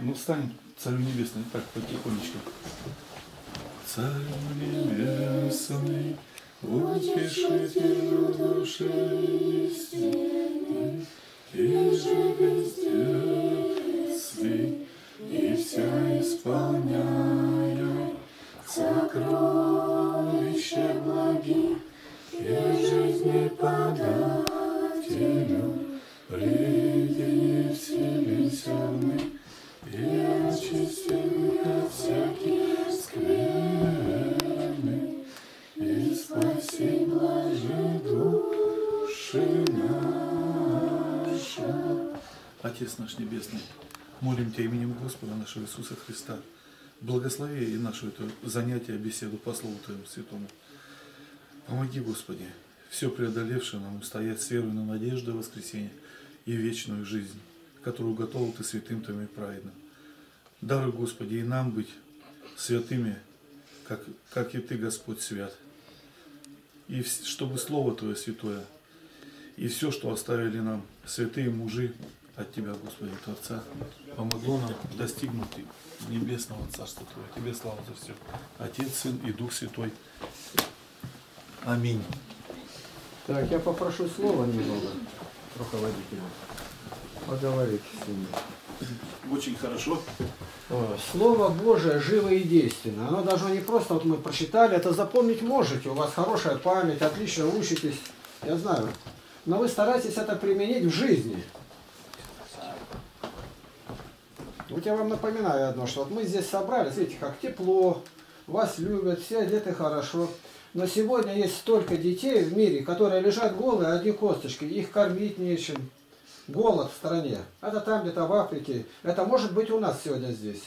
Ну, встань, Царю Небесный, так, потихонечку. Царь Небесный, утешителю души истины, Ты же бездельный, и все исполняя сокровища благих, и жизни подателю, приди вселися мы, и очисти мы от всяких скверны, и спаси блажи души наша. Отец наш Небесный, молим Тебя именем Господа нашего Иисуса Христа, благослови и нашу это занятие, беседу по Слову Твоему Святому. Помоги, Господи, все преодолевшее нам устоять с верой на надежду, воскресение и вечную жизнь, которую готовил Ты святым Твоим и праведным. Даруй, Господи, и нам быть святыми, как и Ты, Господь, свят. И чтобы Слово Твое святое, и все, что оставили нам святые мужи от Тебя, Господи, Творца, помогло нам достигнуть Небесного Царства Твоего. Тебе слава за все. Отец, Сын и Дух Святой. Аминь. Так, я попрошу слова немного руководителя. Поговорите с ним. Очень хорошо. Слово Божие живо и действенно. Оно должно не просто, вот мы прочитали, это запомнить можете. У вас хорошая память, отлично учитесь, я знаю. Но вы стараетесь это применить в жизни. Вот я вам напоминаю одно, что вот мы здесь собрались, видите, как тепло, вас любят, все одеты хорошо. Но сегодня есть столько детей в мире, которые лежат голые, одни косточки, их кормить нечем. Голод в стране. Это там где-то в Африке. Это может быть у нас сегодня здесь.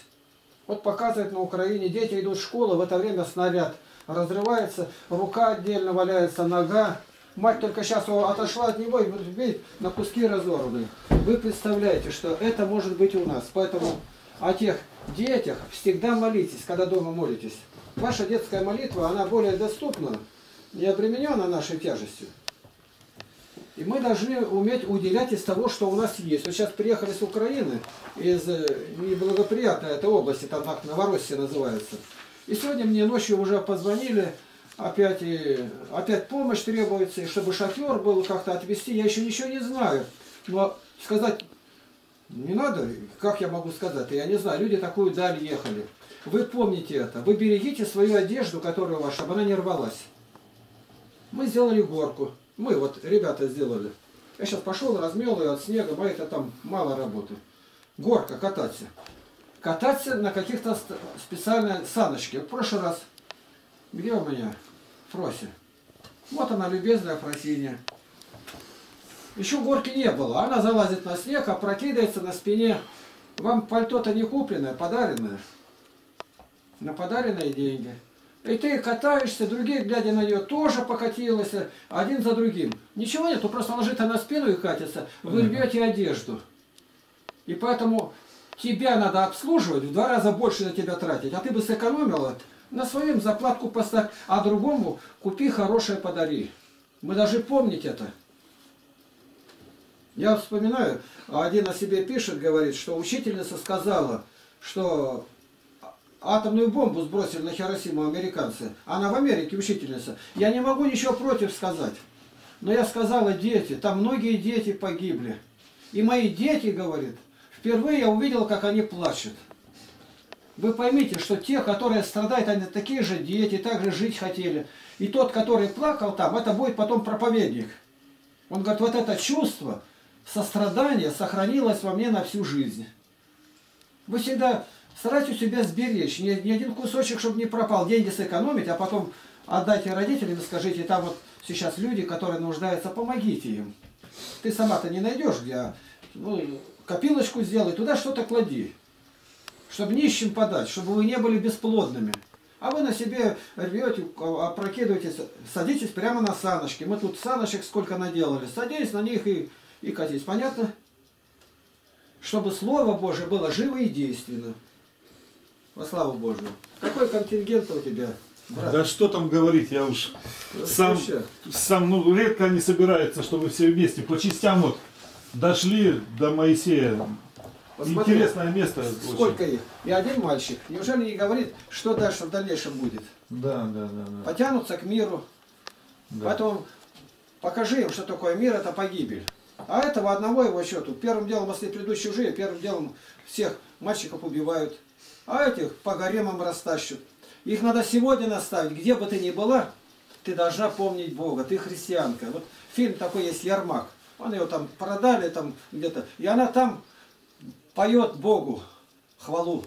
Вот показывает на Украине, дети идут в школу, в это время снаряд разрывается, рука отдельно валяется, нога. Мать только сейчас отошла от него и видит, на куски разорваны. Вы представляете, что это может быть у нас. Поэтому о тех детях всегда молитесь, когда дома молитесь. Ваша детская молитва, она более доступна и обременена нашей тяжестью. И мы должны уметь уделять из того, что у нас есть. Вот сейчас приехали с Украины, из неблагоприятной этой области, там так Новороссия называется. И сегодня мне ночью уже позвонили, опять помощь требуется, и чтобы шофер был, как-то отвезти. Я еще ничего не знаю, но сказать не надо, как я могу сказать, я не знаю, люди такую даль ехали. Вы помните это. Вы берегите свою одежду, которая ваша, чтобы она не рвалась. Мы сделали горку. Мы вот, ребята, сделали. Я сейчас пошел, размел ее от снега, боится там мало работы. Горка, кататься. Кататься на каких-то специальной саночке. В прошлый раз, где у меня Фрося? Вот она, любезная Фросиня. Еще горки не было. Она залазит на снег, опрокидывается на спине. Вам пальто-то не купленное, подаренное. На подаренные деньги. И ты катаешься, другие, глядя на нее, тоже покатилась, один за другим. Ничего нету, просто ложится на спину и катится. Вы рвете одежду. И поэтому тебя надо обслуживать, в 2 раза больше на тебя тратить. А ты бы сэкономила, на своем заплатку поставь, а другому купи хорошее, подари. Мы должны помнить это. Я вспоминаю, один о себе пишет, говорит, что учительница сказала, что... Атомную бомбу сбросили на Хиросиму американцы. Она в Америке учительница. Я не могу ничего против сказать. Но я сказала, дети, там многие дети погибли. И мои дети, говорит, впервые я увидел, как они плачут. Вы поймите, что те, которые страдают, они такие же дети, так же жить хотели. И тот, который плакал там, это будет потом проповедник. Он говорит, вот это чувство сострадания сохранилось во мне на всю жизнь. Вы всегда... Старайтесь себя сберечь, ни один кусочек, чтобы не пропал, деньги сэкономить, а потом отдайте родителям и скажите, там вот сейчас люди, которые нуждаются, помогите им. Ты сама-то не найдешь, где, ну, копилочку сделай, туда что-то клади, чтобы нищим подать, чтобы вы не были бесплодными. А вы на себе рвете, опрокидываетесь, садитесь прямо на саночки. Мы тут саночек сколько наделали, садитесь на них и катись, понятно? Чтобы Слово Божие было живо и действенно. Во славу Божию. Какой контингент у тебя, брат? Да что там говорить, я уж сам, ну, редко они собираются, чтобы все вместе по частям вот дошли до Моисея. Посмотри, интересное место. Сколько очень. Их? И один мальчик. Неужели не говорит, что дальше в дальнейшем будет? Да, да, да. Да. Потянутся к миру. Да. Потом покажи им, что такое мир, это погибель. А этого одного его счету. Первым делом, если придут чужие, первым делом всех мальчиков убивают. А этих по гаремам растащат. Их надо сегодня наставить. Где бы ты ни была, ты должна помнить Бога. Ты христианка. Вот фильм такой есть «Ярмак». Он ее там продали там где-то. И она там поет Богу хвалу.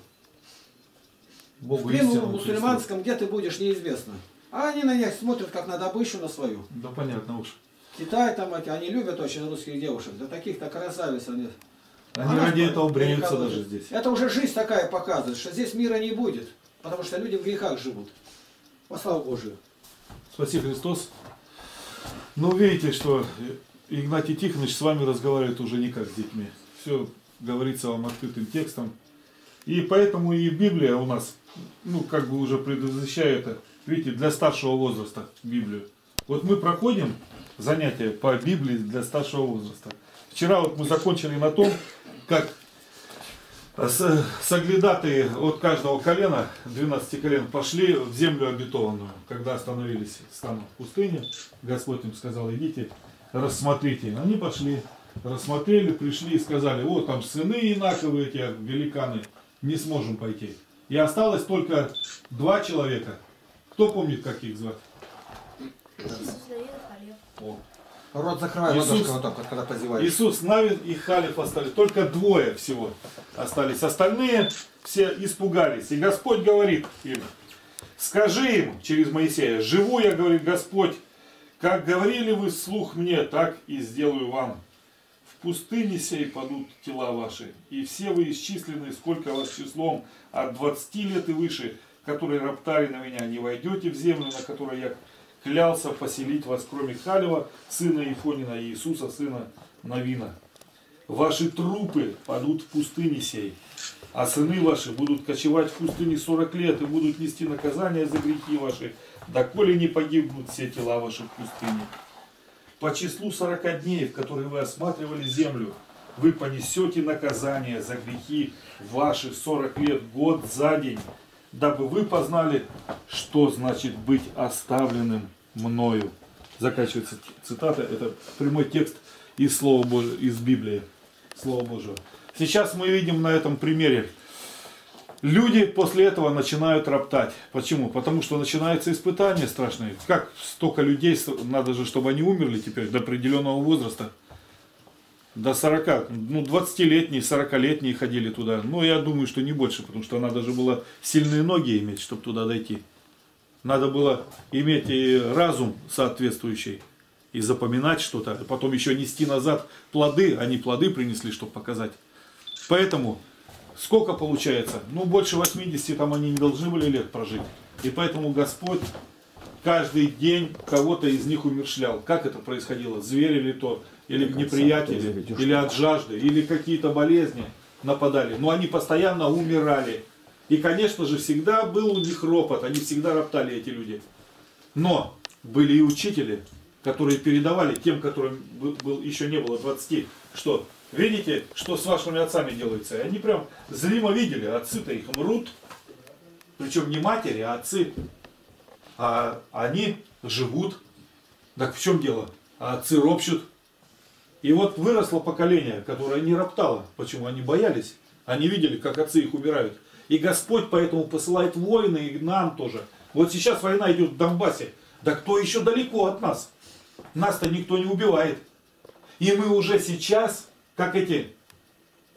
Богу в Крыму, в мусульманском, где ты будешь, неизвестно. А они на них смотрят, как на добычу на свою. Да понятно уж. Китай там, они любят очень русских девушек. Да таких-то красавиц они. Они ради этого бреются даже здесь. Это уже жизнь такая показывает, что здесь мира не будет. Потому что люди в грехах живут. Во славу Божию. Спаси Христос. Ну, видите, что Игнатий Тихонович с вами разговаривает уже не как с детьми. Все говорится вам открытым текстом. И поэтому и Библия у нас, ну, как бы уже предвосхищает, видите, для старшего возраста Библию. Вот мы проходим занятия по Библии для старшего возраста. Вчера вот мы закончили на том, как соглядатые от каждого колена, 12 колен, пошли в землю обетованную. Когда остановились там в пустыне, Господь им сказал, идите, рассмотрите. Они пошли, рассмотрели, пришли и сказали, о, там сыны инаковые эти великаны, не сможем пойти. И осталось только 2 человека. Кто помнит, как их звать? Рот закрывай, Иисус, там, когда позеваешь. Иисус, Навин и Халиф остались. Только 2 всего остались. Остальные все испугались. И Господь говорит им, скажи им через Моисея, живу я, говорит Господь, как говорили вы вслух мне, так и сделаю вам. В пустыне сей падут тела ваши, и все вы исчислены, сколько вас числом, от 20 лет и выше, которые роптали на меня, не войдете в землю, на которой я клялся поселить вас, кроме Халева, сына Ифонина, и Иисуса, сына Навина. Ваши трупы падут в пустыне сей, а сыны ваши будут кочевать в пустыне 40 лет и будут нести наказание за грехи ваши, доколе не погибнут все тела ваши в пустыне. По числу 40 дней, в которые вы осматривали землю, вы понесете наказание за грехи ваши 40 лет, год за день, дабы вы познали, что значит быть оставленным мною. Заканчивается цитата, это прямой текст из Слова Божьего, из Библии, Слова Божьего. Сейчас мы видим на этом примере, люди после этого начинают роптать. Почему? Потому что начинаются испытания страшные. Как столько людей, надо же, чтобы они умерли теперь до определенного возраста. До 40, ну 20-летние, 40-летние ходили туда. Но я думаю, что не больше, потому что надо же было сильные ноги иметь, чтобы туда дойти. Надо было иметь и разум соответствующий, и запоминать что-то, и потом еще нести назад плоды, они плоды принесли, чтобы показать. Поэтому, сколько получается? Ну, больше 80 там они не должны были лет прожить. И поэтому Господь каждый день кого-то из них умерщвлял. Как это происходило? Зверь или то? Или неприятели, или от жажды, или какие-то болезни нападали. Но они постоянно умирали. И, конечно же, всегда был у них ропот, они всегда роптали, эти люди. Но были и учители, которые передавали тем, которым еще не было 20, что видите, что с вашими отцами делается. И они прям зримо видели, отцы-то их мрут, причем не матери, а отцы. А они живут. Так в чем дело? А отцы ропщут. И вот выросло поколение, которое не роптало. Почему? Они боялись. Они видели, как отцы их убирают. И Господь поэтому посылает войны и нам тоже. Вот сейчас война идет в Донбассе. Да кто еще далеко от нас? Нас-то никто не убивает. И мы уже сейчас, как эти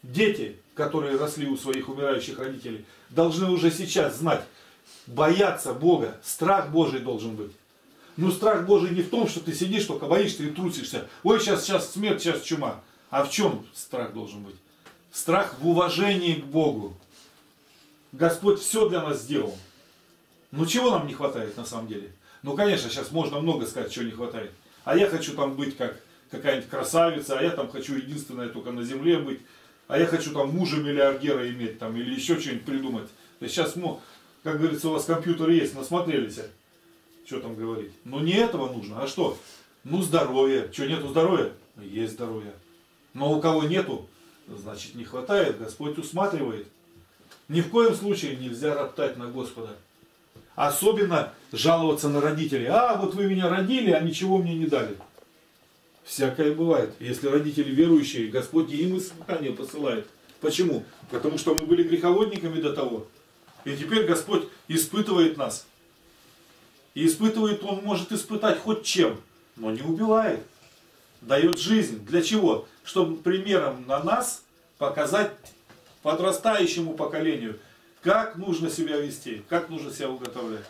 дети, которые росли у своих умирающих родителей, должны уже сейчас знать, бояться Бога, страх Божий должен быть. Ну, страх Божий не в том, что ты сидишь, только боишься и трусишься. Ой, сейчас смерть, сейчас чума. А в чем страх должен быть? Страх в уважении к Богу. Господь все для нас сделал. Ну, чего нам не хватает на самом деле? Ну, конечно, сейчас можно много сказать, чего не хватает. А я хочу там быть как какая-нибудь красавица, а я там хочу единственное только на земле быть, а я хочу там мужа-миллиардера иметь, там, или еще что-нибудь придумать. Сейчас, как говорится, у вас компьютер есть, насмотрелись. Что там говорить? Ну не этого нужно, а что? Ну здоровье. Что, нету здоровья? Есть здоровье. Но у кого нету, значит, не хватает, Господь усматривает. Ни в коем случае нельзя роптать на Господа. Особенно жаловаться на родителей. А, вот вы меня родили, а ничего мне не дали. Всякое бывает. Если родители верующие, Господь им испытания посылает. Почему? Потому что мы были греховодниками до того. И теперь Господь испытывает нас. И испытывает, Он может испытать хоть чем, но не убивает. Дает жизнь. Для чего? Чтобы примером на нас показать подрастающему поколению, как нужно себя вести, как нужно себя уготовлять.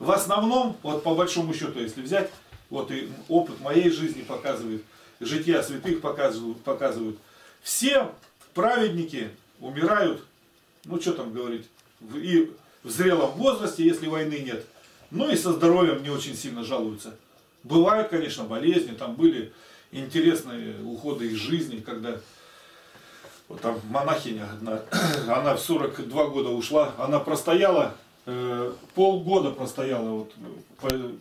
В основном, вот по большому счету, если взять, вот и опыт моей жизни показывает, жития святых показывают. Все праведники умирают, ну что там говорить, и в зрелом возрасте, если войны нет. Ну и со здоровьем не очень сильно жалуются. Бывают, конечно, болезни, там были интересные уходы из жизни, когда вот там монахиня одна, она в 42 года ушла, она простояла, полгода простояла, вот,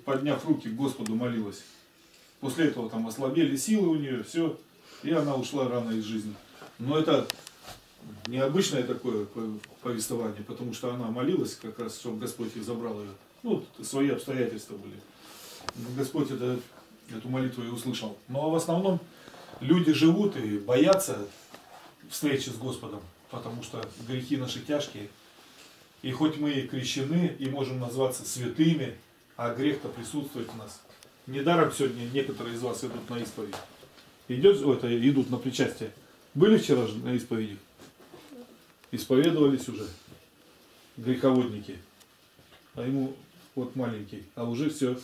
подняв руки к Господу молилась. После этого там ослабели силы у нее, все, и она ушла рано из жизни. Но это необычное такое повествование, потому что она молилась, как раз, чтобы Господь их забрал ее. Ну, свои обстоятельства были. Господь эту молитву и услышал. Но в основном люди живут и боятся встречи с Господом, потому что грехи наши тяжкие. И хоть мы и крещены, и можем назваться святыми, а грех-то присутствует у нас. Недаром сегодня некоторые из вас идут на исповедь. Идут на причастие. Были вчера на исповеди? Исповедовались уже греховодники. А ему вот маленький, а уже все.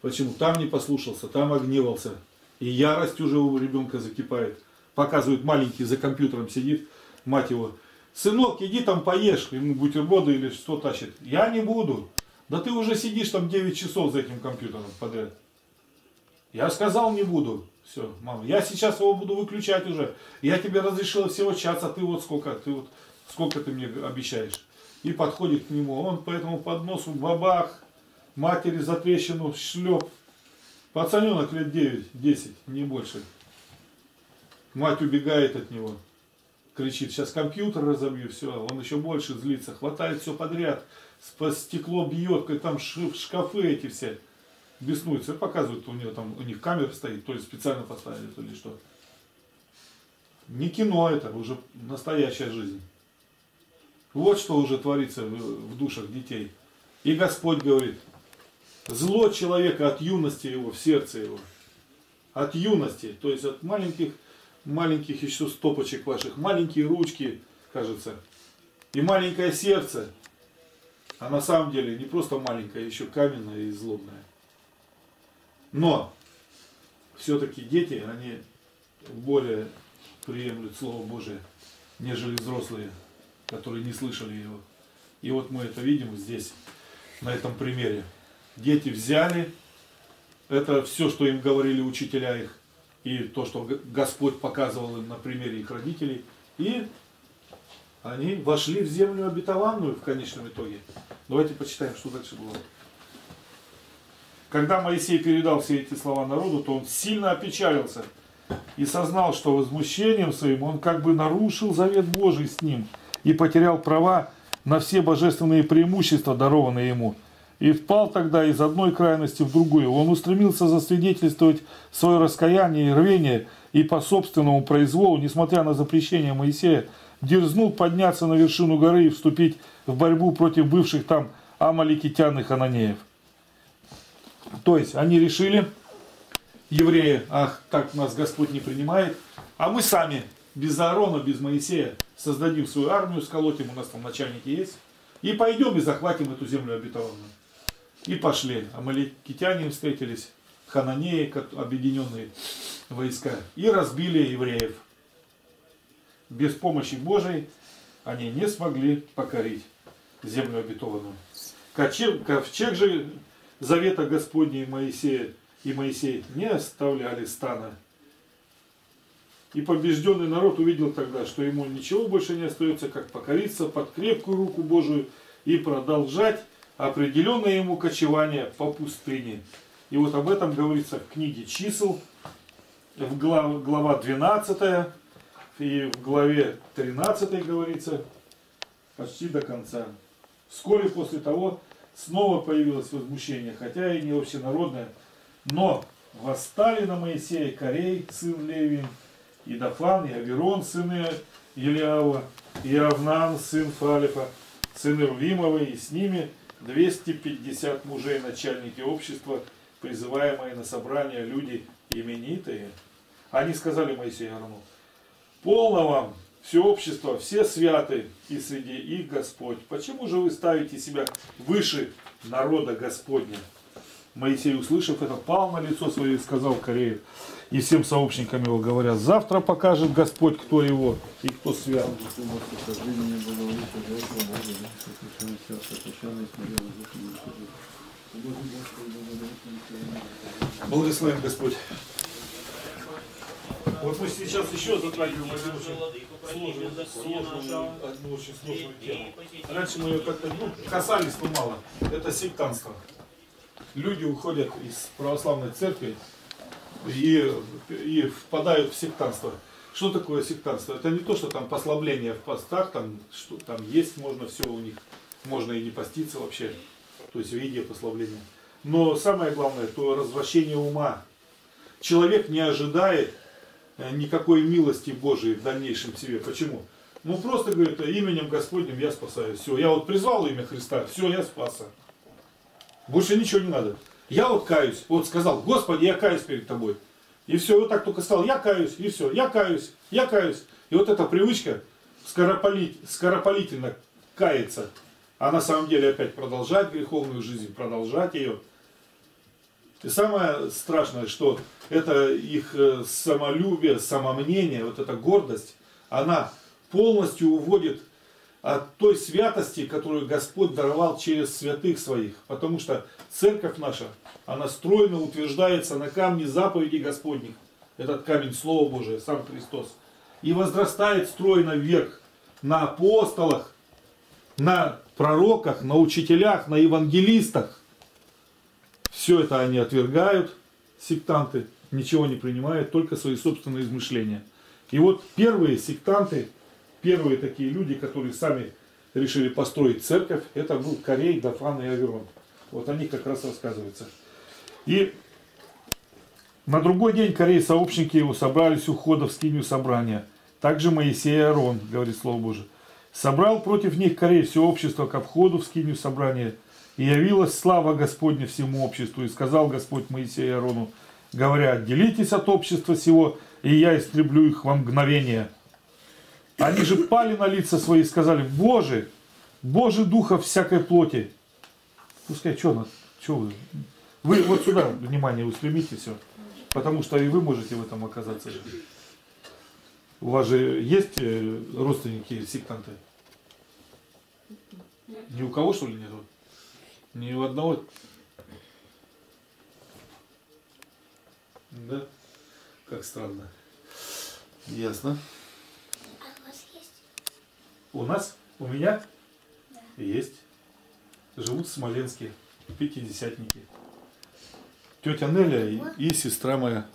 Почему? Там не послушался, там огневался. И ярость уже у ребенка закипает. Показывает, маленький за компьютером сидит, мать его: сынок, иди там поешь, ему бутерброды или что тащит. Я не буду. Да ты уже сидишь там 9 часов за этим компьютером подряд. Я сказал, не буду. Все, мама, я сейчас его буду выключать уже. Я тебе разрешила всего час, а ты вот сколько ты мне обещаешь. И подходит к нему. Он по этому подносу бабах, матери за трещину шлеп. Пацаненок лет 9-10, не больше. Мать убегает от него. Кричит: сейчас компьютер разобью, все. Он еще больше злится, хватает все подряд. Стекло бьет, там шкафы эти все. Беснуется. Показывают, у них камера стоит, то ли специально поставили, то ли что. Не кино это, уже настоящая жизнь. Вот что уже творится в душах детей. И Господь говорит: зло человека от юности его, в сердце его. От юности, то есть от маленьких еще стопочек ваших, маленькие ручки, кажется, и маленькое сердце. А на самом деле не просто маленькое, еще каменное и злобное. Но все-таки дети, они более приемлют Слово Божие, нежели взрослые, которые не слышали его. И вот мы это видим здесь, на этом примере. Дети взяли это все, что им говорили учителя их, и то, что Господь показывал им на примере их родителей, и они вошли в землю обетованную в конечном итоге. Давайте почитаем, что дальше было. Когда Моисей передал все эти слова народу, то он сильно опечалился и сознал, что возмущением своим он как бы нарушил завет Божий с ним и потерял права на все божественные преимущества, дарованные ему. И впал тогда из одной крайности в другую. Он устремился засвидетельствовать свое раскаяние и рвение, и по собственному произволу, несмотря на запрещение Моисея, дерзнул подняться на вершину горы и вступить в борьбу против бывших там амаликитян и хананеев. То есть они решили, евреи: ах, так нас Господь не принимает, а мы сами без Аарона, без Моисея создадим свою армию, сколотим, у нас там начальники есть, и пойдем и захватим эту землю обетованную. И пошли. Амаликитяне встретились, хананеи, объединенные войска, и разбили евреев. Без помощи Божией они не смогли покорить землю обетованную. Ковчег же завета Господня и Моисей не оставляли стана. И побежденный народ увидел тогда, что ему ничего больше не остается, как покориться под крепкую руку Божию и продолжать определенное ему кочевание по пустыне. И вот об этом говорится в книге Чисел, глава 12, и в главе 13 говорится почти до конца. Вскоре после того снова появилось возмущение, хотя и не общенародное, но восстали на Моисея Корей, сын Левин, и Дафан, и Аверон, сыны Елиава, и Авнан, сын Фалифа, сын Ирвимовы, и с ними 250 мужей, начальники общества, призываемые на собрание люди именитые. Они сказали Моисею Аарону: «Полно вам, все общество, все святы, и среди их Господь. Почему же вы ставите себя выше народа Господня?» Моисей, услышав это, пал на лицо свое и сказал Корею и всем сообщникам его, говоря: «Завтра покажет Господь, кто его и кто свят». Благословен Господь. Вот мы сейчас еще затрагиваем одну очень сложную тему. Раньше мы ее как-то касались, но мало. Это сектантство. Люди уходят из православной церкви и впадают в сектантство. Что такое сектантство? Это не то, что там послабление в постах, там, что, там есть можно все у них, можно и не поститься вообще, то есть в виде послабления. Но самое главное, то развращение ума. Человек не ожидает никакой милости Божией в дальнейшем себе. Почему? Ну просто говорит: именем Господним я спасаюсь. Все, я вот призвал имя Христа, все, я спасся. Больше ничего не надо. Я вот каюсь. Вот сказал: Господи, я каюсь перед тобой. И все, вот так только сказал: я каюсь, и все, я каюсь, я каюсь. И вот эта привычка скоропалительно каяться, а на самом деле опять продолжать греховную жизнь, продолжать ее. И самое страшное, что это их самолюбие, самомнение, вот эта гордость, она полностью уводит от той святости, которую Господь даровал через святых своих. Потому что церковь наша, она стройно утверждается на камне заповедей Господних. Этот камень — Слово Божие, сам Христос. И возрастает стройно вверх на апостолах, на пророках, на учителях, на евангелистах. Все это они отвергают, сектанты, ничего не принимают, только свои собственные измышления. И вот первые сектанты, первые такие люди, которые сами решили построить церковь, это был Корей, Дафан и Аверон. Вот они как раз рассказываются. И на другой день Корей, сообщники его, собрались у входа в скинию собрания. Также Моисей и Аарон, говорит Слово Божие. Собрал против них Корей все общество ко входу в скинию собрания. И явилась слава Господня всему обществу. И сказал Господь Моисею и Аарону, говоря: «Отделитесь от общества сего, и я истреблю их во мгновение». Они же пали на лица свои и сказали: «Боже, Боже духа всякой плоти». Пускай, что вы вот сюда внимание устремите все, потому что и вы можете в этом оказаться. У вас же есть родственники сектанты? Ни у кого, что ли, нету? Ни у одного? Да? Как странно. Ясно. У нас, у меня, да, есть. Живут в Смоленске, пятидесятники. Тетя Неля и сестра моя.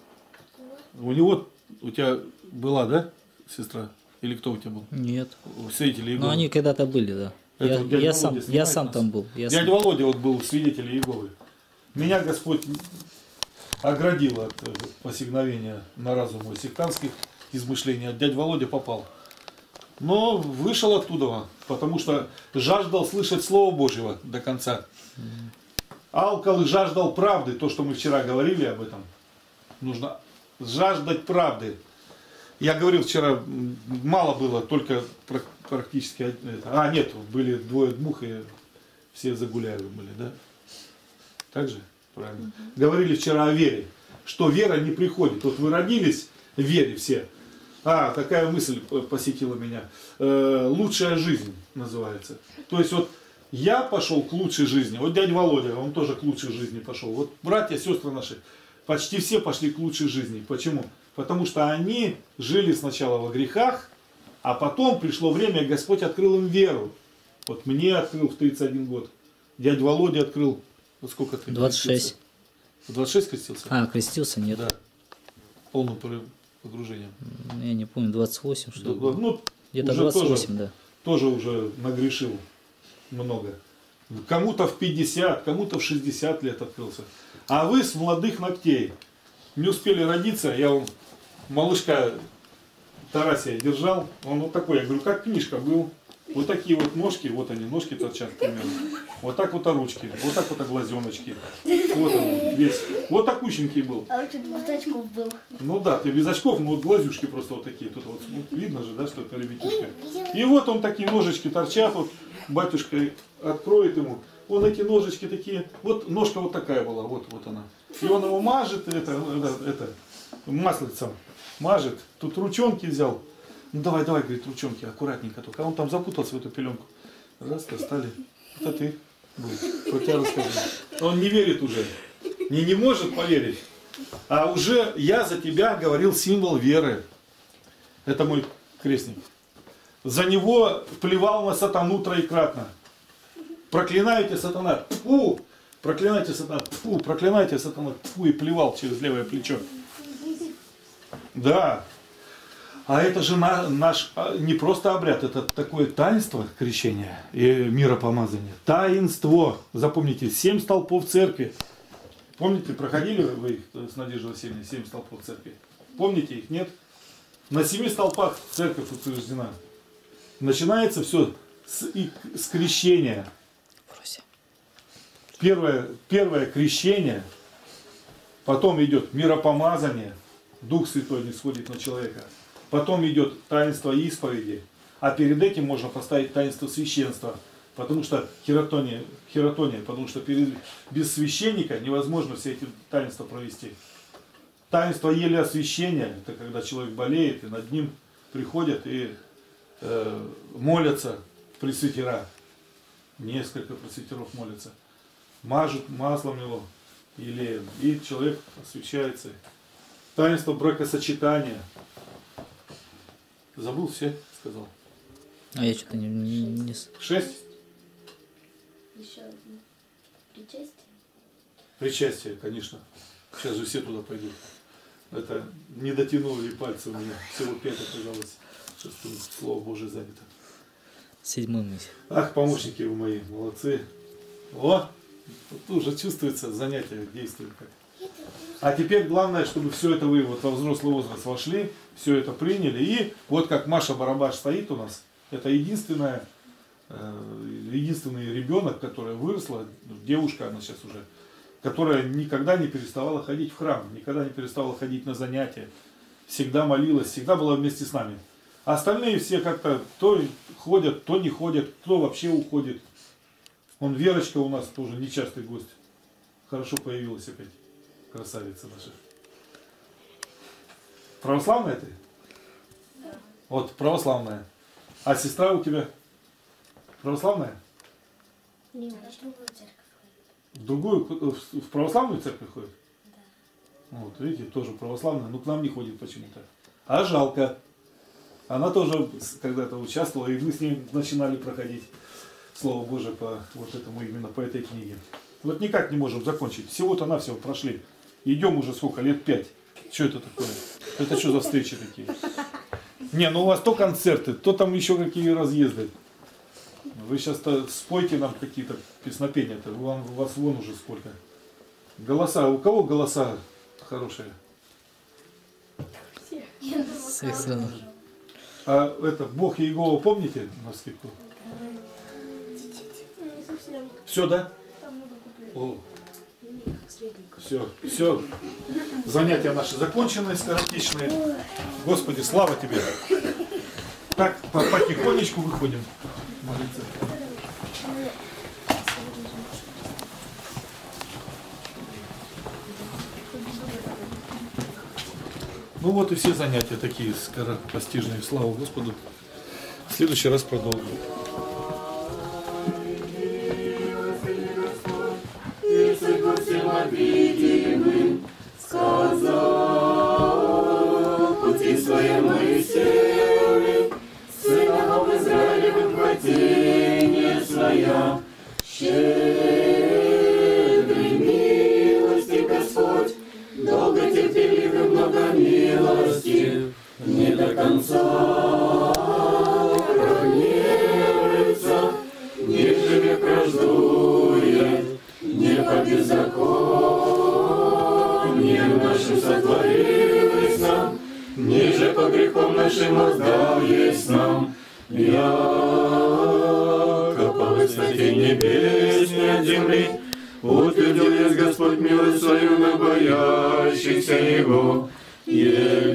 У него, у тебя была, да, сестра? Или кто у тебя был? Нет. Свидетели Иеговы. Ну, они когда-то были, да. Я сам там был. Дядя Володя вот был свидетель Иеговы. Меня Господь оградил от посягновения на разум мой сектантских измышлений. От дядя Володя попал. Но вышел оттуда, потому что жаждал слышать Слово Божьего до конца. Алкал и жаждал правды, то, что мы вчера говорили об этом. Нужно жаждать правды. Я говорил вчера, мало было, только практически... А, нет, были двое дмух, и все загуляли были, да? Так же? Правильно. Говорили вчера о вере, что вера не приходит. Вот вы родились в вере все. А, такая мысль посетила меня. Лучшая жизнь называется. То есть вот я пошел к лучшей жизни. Вот дядя Володя, он тоже к лучшей жизни пошел. Вот братья, сестры наши, почти все пошли к лучшей жизни. Почему? Потому что они жили сначала во грехах, а потом пришло время, и Господь открыл им веру. Вот мне открыл в 31 год. Дядя Володя открыл... Вот сколько ты? 26. В 26 крестился? А, крестился, нет. Да. Полную погружением? Я не помню, 28, что ли? Ну, где-то 28, тоже, да. Тоже уже нагрешил много. Кому-то в 50, кому-то в 60 лет открылся. А вы с молодых ногтей. Не успели родиться, я вам малышка Тарасия держал. Он вот такой, я говорю, как книжка был. Вот такие вот ножки, вот они, ножки торчат примерно. Вот так вот ручки, вот так вот оглазеночки. Вот он весь. Вот так такущенький был. А он что-то без очков был. Ну да, ты без очков, но вот глазюшки просто вот такие. Тут вот видно же, да, что это ребятишка. И вот он такие ножички торчат. Вот батюшка откроет ему. Он эти ножички такие. Вот ножка вот такая была, вот, вот она. И он его мажет, это маслицем мажет. Тут ручонки взял. Ну давай, давай, говорит, ручонки, аккуратненько только. А он там запутался в эту пеленку. Раз, достали. Это ты. Про тебя расскажу. Он не верит уже. Не может поверить. А уже я за тебя говорил символ веры. Это мой крестник. За него плевал на сатану троекратно. Проклинайте сатана. Тьфу! Проклинайте сатана. Тьфу! Проклинайте сатана. Тьфу! И плевал через левое плечо. Да. А это же наш не просто обряд, это такое таинство крещения и миропомазания. Таинство. Запомните, 7 столпов церкви. Помните, проходили вы их с Надеждой Васильевной, 7 столпов церкви? Помните их, нет? На 7 столпах церковь утверждена. Начинается все с крещения. Первое крещение, потом идет миропомазание, Дух Святой нисходит на человека. Потом идет таинство исповеди, а перед этим можно поставить таинство священства, потому что хиротония, потому что без священника невозможно все эти таинства провести. Таинство елеосвящения, это когда человек болеет, и над ним приходят и молятся пресвитера. Несколько пресвитеров молятся, мажут маслом его елеем, и человек освящается. Таинство бракосочетания. Забыл все, сказал. А я что-то не... 6. Еще одно. Причастие? Причастие, конечно. Сейчас же все туда пойдут. Это не дотянули пальцы у меня. Всего 5 оказалось. Сейчас тут слово Божие занято. 7-й мысль. Ах, помощники вы мои, молодцы. О, тут уже чувствуется занятие, действует как. А теперь главное, чтобы все это вы вот во взрослый возраст вошли, все это приняли. И вот как Маша Барабаш стоит у нас, это единственный ребенок, которая выросла, девушка она сейчас уже, которая никогда не переставала ходить в храм, никогда не переставала ходить на занятия, всегда молилась, всегда была вместе с нами. А остальные все как-то то ходят, то не ходят, кто вообще уходит. Он Верочка у нас тоже нечастый гость, хорошо появилась опять. Красавица наша. Православная ты? Да. Вот, православная. А сестра у тебя православная? Нет, она в другую церковь ходит. В православную церковь ходит? Да. Вот, видите, тоже православная, но к нам не ходит почему-то. А жалко. Она тоже когда-то участвовала, и мы с ней начинали проходить Слово Божие по вот этому, именно по этой книге. Вот никак не можем закончить. Всего-то навсего прошли. Идем уже сколько? Лет 5. Что это такое? Это что за встречи такие? Не, ну у вас то концерты, то там еще какие разъезды. Вы сейчас-то спойте нам какие-то песнопения-то. У вас вон уже сколько. Голоса. У кого голоса хорошие? А это Бог и Иегова, помните на скидку? Все, да? О. Все, все. Занятия наши закончены, скоротечные. Господи, слава тебе. Так, потихонечку выходим. Молиться. Ну вот и все занятия такие скоропостижные. Слава Господу. В следующий раз продолжим. Видимым сказал пути своей Моисею, сынов Израилевым хватение своя, щедрый милости Господь, долго терпелив и много милости. большим воздал есть нам, яко по высоте небесной от земли утвердил есть Господь милость свою на боящихся Его. Елика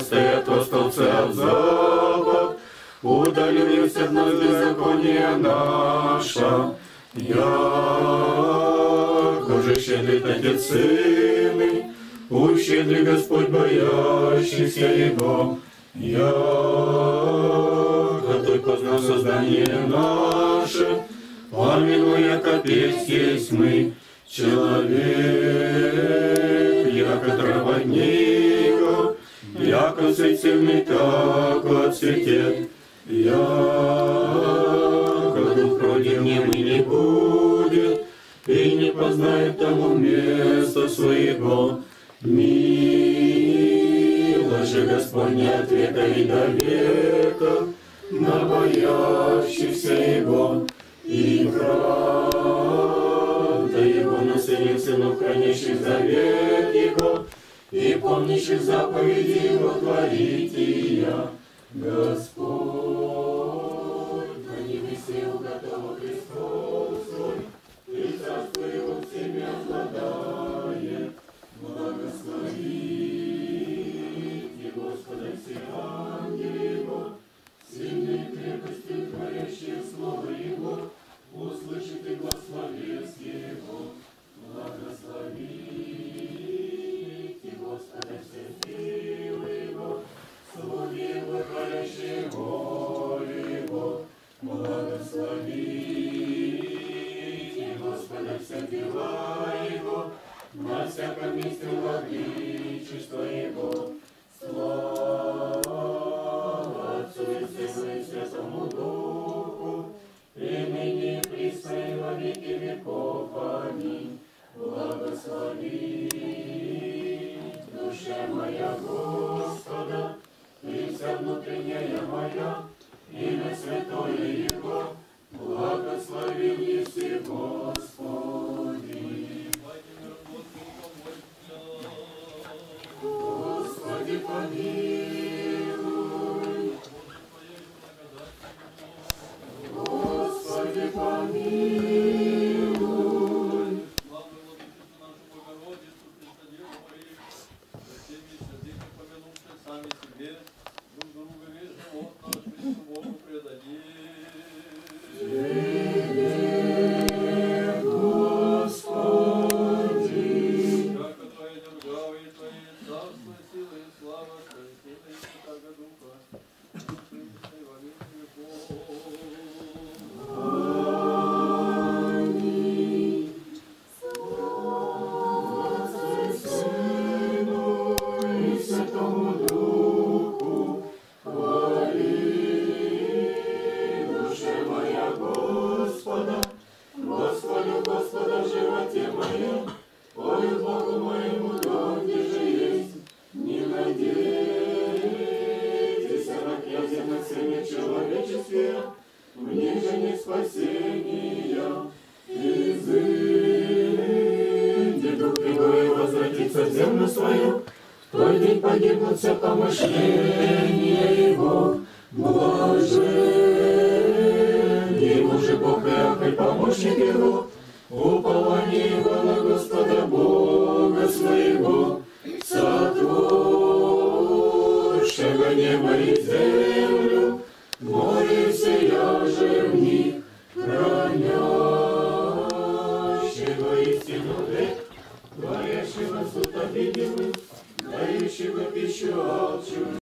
стоят во столбце от запад, удалил есть от нас беззаконие наше. Яко же щедрит Отец сыны, ущедрит Господь боящихся Его. Яко Той познал создание наше, помяну, яко петь есть мы. Человек, яко трава дника, яко сеть севный, тако цветет. Яко дух противнем и не будет, и не познает тому места своего. Мило же Господь не от века и до века на боящихся Его. И правда Его наследник сынов, хранящих завет Его и помнящих заповеди Его творития. Господь, на небесил готова Христос свой, и царство Его всеми обладает. Благословите Господа все ангелы Его, сильные крепости, творящие слово Его, услышит и благословец Его. Благословите Господа все силы Его, слуги Его, творящие волю Его. Благословите Господа все дела Его, на всяком месте владычество Его. Слава Отцу и Сыну и Святому Духу, и ныне Христа и во веки веков. Аминь. Благослови, душа моя Господа, и вся внутренняя моя, имя святое Его, благослови все Господи. Господи, помилуй. Господи, помилуй. Сами себе, друг друга весь живот наш без Богу преодолели. Господи, как у Твоей державы и Твоей царства, силы и слава, Твоей силы и Святаго Духа.